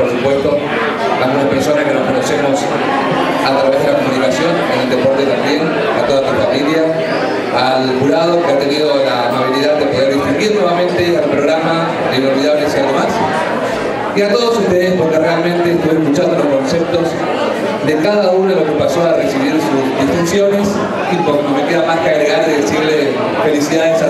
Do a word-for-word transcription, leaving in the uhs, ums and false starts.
por supuesto, algunas personas que nos conocemos a través de la comunicación, en el deporte también, a toda tu familia, al jurado que ha tenido la amabilidad de poder distinguir nuevamente al programa de Inolvidables y Algo Más, y a todos ustedes, porque realmente estuve escuchando los conceptos de cada uno de los que pasó a recibir sus distinciones, y porque me queda más que agregar y decirle felicidades a